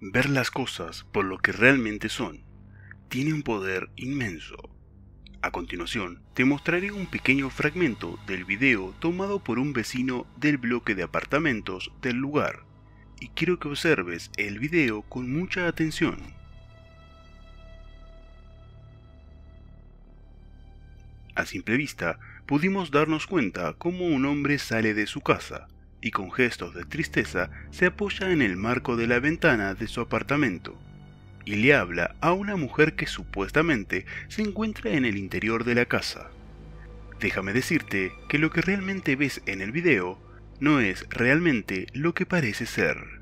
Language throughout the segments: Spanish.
Ver las cosas por lo que realmente son tiene un poder inmenso. A continuación, te mostraré un pequeño fragmento del video tomado por un vecino del bloque de apartamentos del lugar, y quiero que observes el video con mucha atención. A simple vista, pudimos darnos cuenta cómo un hombre sale de su casa y con gestos de tristeza se apoya en el marco de la ventana de su apartamento y le habla a una mujer que supuestamente se encuentra en el interior de la casa. Déjame decirte que lo que realmente ves en el video no es realmente lo que parece ser.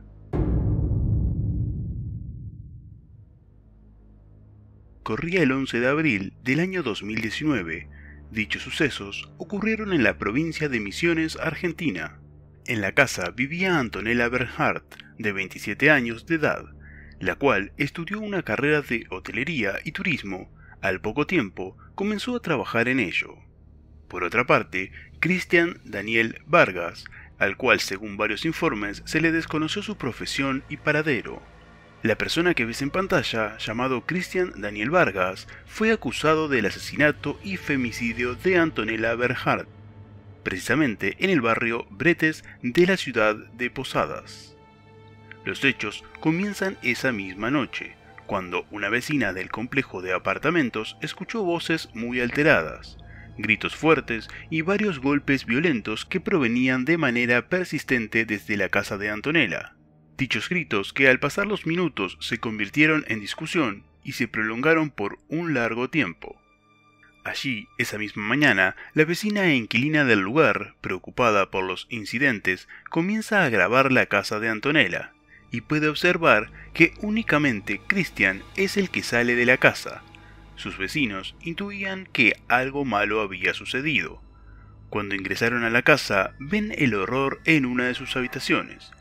Corría el 11 de abril del año 2019, Dichos sucesos ocurrieron en la provincia de Misiones, Argentina. En la casa vivía Antonella Bernhardt, de 27 años de edad, la cual estudió una carrera de hotelería y turismo. Al poco tiempo comenzó a trabajar en ello. Por otra parte, Cristian Daniel Vargas, al cual según varios informes se le desconoció su profesión y paradero. La persona que ves en pantalla, llamado Cristian Daniel Vargas, fue acusado del asesinato y femicidio de Antonella Bernhardt, precisamente en el barrio Bretes de la ciudad de Posadas. Los hechos comienzan esa misma noche, cuando una vecina del complejo de apartamentos escuchó voces muy alteradas, gritos fuertes y varios golpes violentos que provenían de manera persistente desde la casa de Antonella. Dichos gritos, que al pasar los minutos se convirtieron en discusión y se prolongaron por un largo tiempo. Allí, esa misma mañana, la vecina e inquilina del lugar, preocupada por los incidentes, comienza a grabar la casa de Antonella, y puede observar que únicamente Cristian es el que sale de la casa. Sus vecinos intuían que algo malo había sucedido. Cuando ingresaron a la casa, ven el horror en una de sus habitaciones.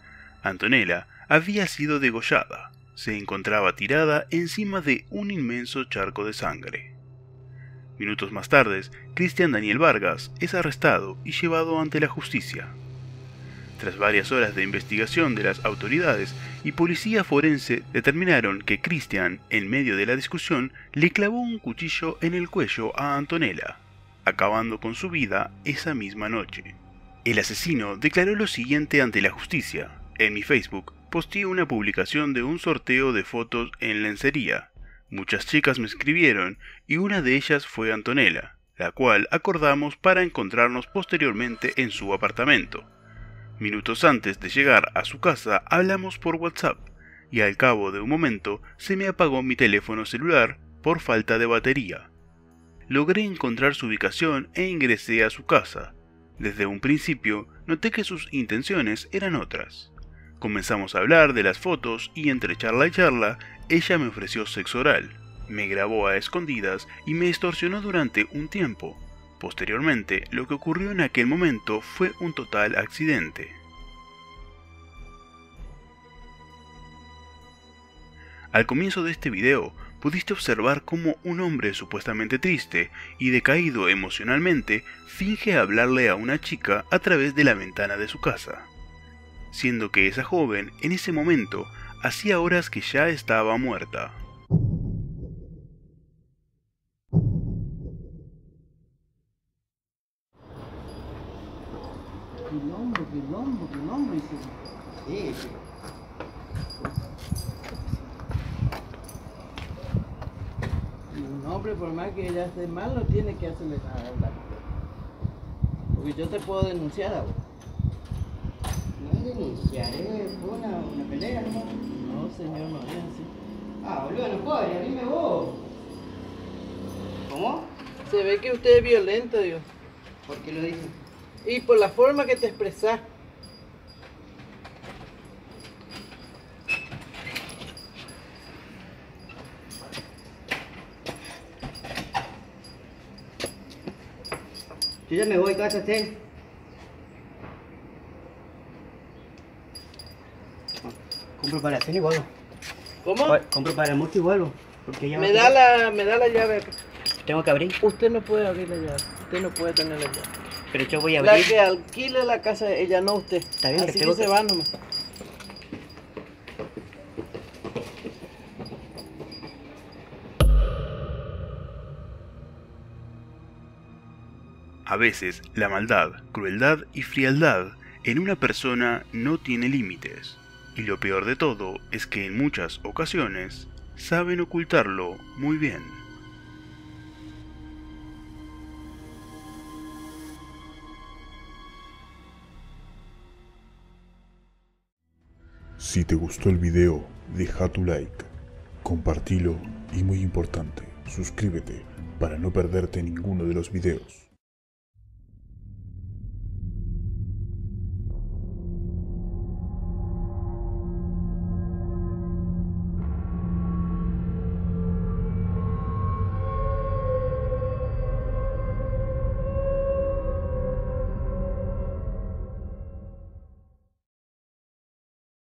Antonella había sido degollada, se encontraba tirada encima de un inmenso charco de sangre. Minutos más tarde, Cristian Daniel Vargas es arrestado y llevado ante la justicia. Tras varias horas de investigación de las autoridades y policía forense, determinaron que Cristian, en medio de la discusión, le clavó un cuchillo en el cuello a Antonella, acabando con su vida esa misma noche. El asesino declaró lo siguiente ante la justicia: en mi Facebook posteé una publicación de un sorteo de fotos en lencería. Muchas chicas me escribieron y una de ellas fue Antonella, la cual acordamos para encontrarnos posteriormente en su apartamento. Minutos antes de llegar a su casa hablamos por WhatsApp y al cabo de un momento se me apagó mi teléfono celular por falta de batería. Logré encontrar su ubicación e ingresé a su casa. Desde un principio noté que sus intenciones eran otras. Comenzamos a hablar de las fotos y entre charla y charla, ella me ofreció sexo oral, me grabó a escondidas y me extorsionó durante un tiempo. Posteriormente, lo que ocurrió en aquel momento fue un total accidente. Al comienzo de este video, pudiste observar cómo un hombre supuestamente triste y decaído emocionalmente finge hablarle a una chica a través de la ventana de su casa, siendo que esa joven, en ese momento, hacía horas que ya estaba muerta. No, hombre, por más que ella esté mal, no tiene que hacerle nada, ¿verdad? Porque yo te puedo denunciar a vos. Iniciaré una pelea, ¿no? No, señor, no es así. Ah, boludo, no podría, dime vos. ¿Cómo? Se ve que usted es violento, Dios. ¿Por qué lo dice? Y por la forma que te expresás. Yo ya me voy, cállate. Compro para hacer y vuelvo. ¿Cómo? Compro para el multi y vuelvo. Me da la llave. ¿Tengo que abrir? Usted no puede abrir la llave. Usted no puede tener la llave. Pero yo voy a abrir. La que alquile la casa de ella, no usted. Está bien, así que se va nomás. A veces, la maldad, crueldad y frialdad en una persona no tiene límites, y lo peor de todo es que en muchas ocasiones saben ocultarlo muy bien. Si te gustó el video, deja tu like, compartilo y muy importante, suscríbete para no perderte ninguno de los videos.